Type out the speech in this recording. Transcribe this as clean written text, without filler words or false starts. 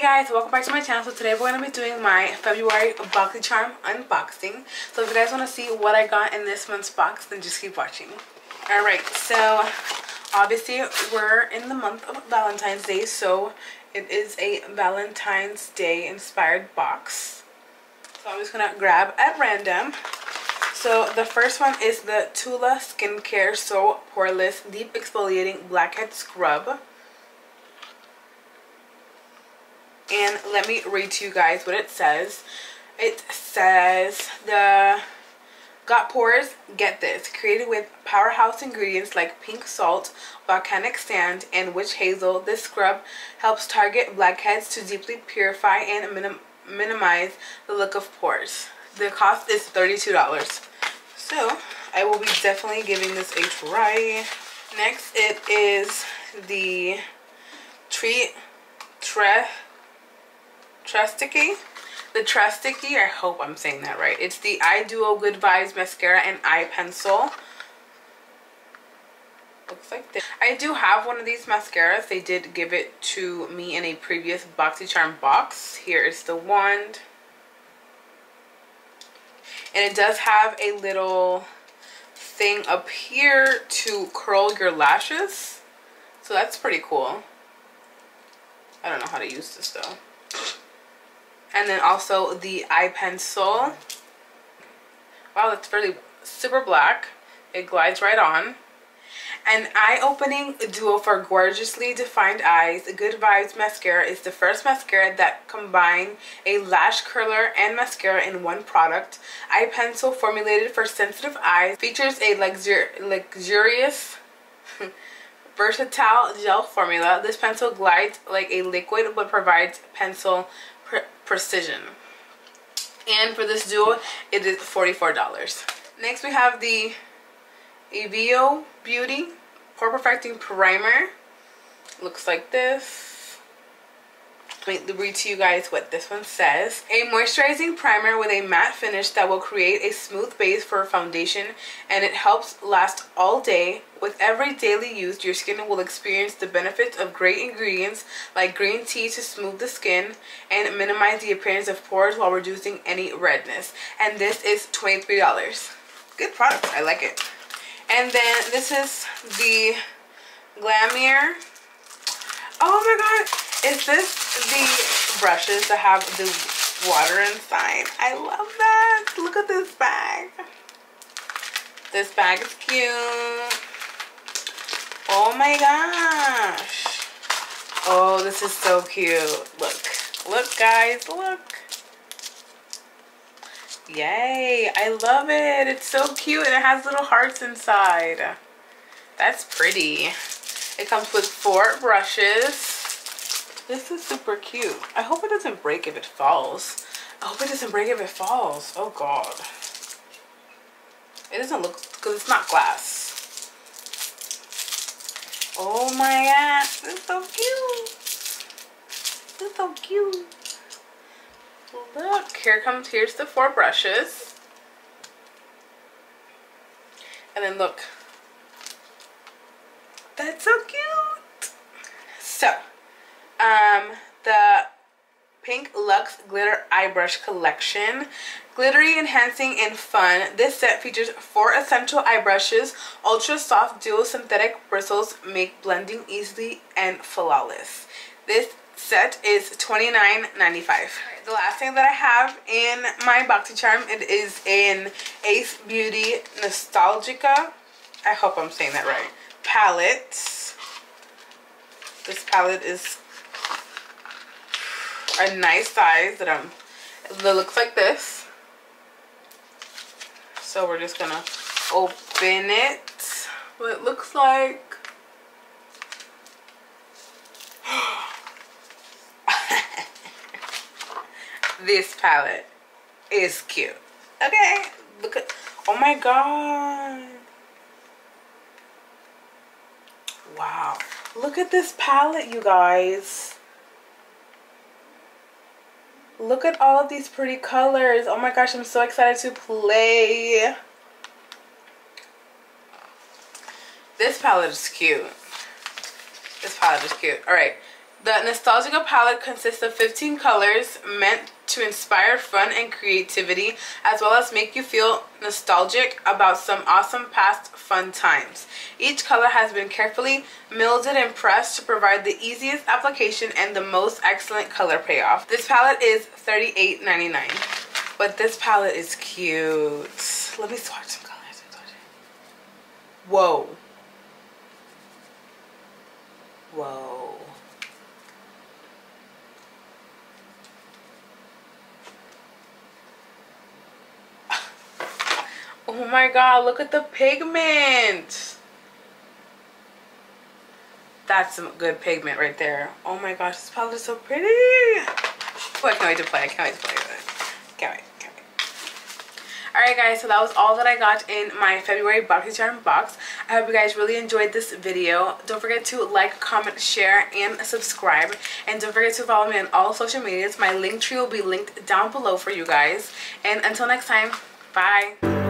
Hey guys, welcome back to my channel. So today we're going to be doing my February BOXYCHARM unboxing. So if you guys want to see what I got in this month's box, then just keep watching. Alright, so obviously we're in the month of Valentine's Day, so it is a Valentine's Day inspired box. So I'm just going to grab at random. So the first one is the Tula Skincare So Poreless Deep Exfoliating Blackhead Scrub. And let me read to you guys what it says. It says, the got pores, get this. Created with powerhouse ingredients like pink salt, volcanic sand, and witch hazel, this scrub helps target blackheads to deeply purify and minimize the look of pores. The cost is $32. So I will be definitely giving this a try. Next, it is the Trestique. The Trestique, I hope I'm saying that right. It's the Eye Duo Good Vibes Mascara and Eye Pencil. Looks like this. I do have one of these mascaras. They did give it to me in a previous BoxyCharm box. Here is the wand. And it does have a little thing up here to curl your lashes. So that's pretty cool. I don't know how to use this though. And then also the eye pencil. Wow, that's really super black. It glides right on. An eye-opening duo for gorgeously defined eyes. Good Vibes Mascara is the first mascara that combine a lash curler and mascara in one product. Eye pencil formulated for sensitive eyes. Features a luxurious... versatile gel formula. This pencil glides like a liquid but provides pencil precision. And for this duo, it is $44. Next, we have the Ebeo Beauty Pore Perfecting Primer. Looks like this. Let me read to you guys what this one says. A moisturizing primer with a matte finish that will create a smooth base for foundation, and it helps last all day. With every daily use, your skin will experience the benefits of great ingredients like green tea to smooth the skin and minimize the appearance of pores while reducing any redness. And this is $23. Good product. I like it. And then this is the Glamier. Oh my god. Is this the brushes that have the water inside? I love that. Look at this bag. This bag is cute. Oh my gosh. Oh, this is so cute. Look. Look, guys. Look. Yay. I love it. It's so cute. And it has little hearts inside. That's pretty. It comes with 4 brushes. This is super cute. I hope it doesn't break if it falls. I hope it doesn't break if it falls. Oh, God. It doesn't look... because it's not glass. Oh my gosh, this is so cute. This is so cute. Look, here's the 4 brushes. And then look. That's so cute. So, the Pink Luxe Glitter Eye Brush Collection. Glittery, enhancing, and fun. This set features 4 essential eye brushes. Ultra soft duo synthetic bristles make blending easy and flawless. This set is $29.95. The last thing that I have in my BoxyCharm, it is an Ace Beauty Nostalgica. I hope I'm saying that right. Palette. This palette is a nice size that looks like this. So we're just gonna open it. What it looks like. This palette is cute. Okay, look at. Oh my god! Wow, look at this palette, you guys. Look at all of these pretty colors. Oh my gosh, I'm so excited to play. This palette is cute. This palette is cute. All right. The Nostalgica palette consists of 15 colors meant to inspire fun and creativity, as well as make you feel nostalgic about some awesome past fun times. Each color has been carefully melded and pressed to provide the easiest application and the most excellent color payoff. This palette is $38.99, but this palette is cute. Let me swatch some colors. Whoa. Whoa. Oh my god, look at the pigment. That's some good pigment right there. Oh my gosh, this palette is so pretty. Oh, I can't wait to play. I can't wait to play with it. Can't wait. Alright guys, so that was all that I got in my February BoxyCharm box. I hope you guys really enjoyed this video. Don't forget to like, comment, share, and subscribe. And don't forget to follow me on all social medias. My link tree will be linked down below for you guys. And until next time, bye.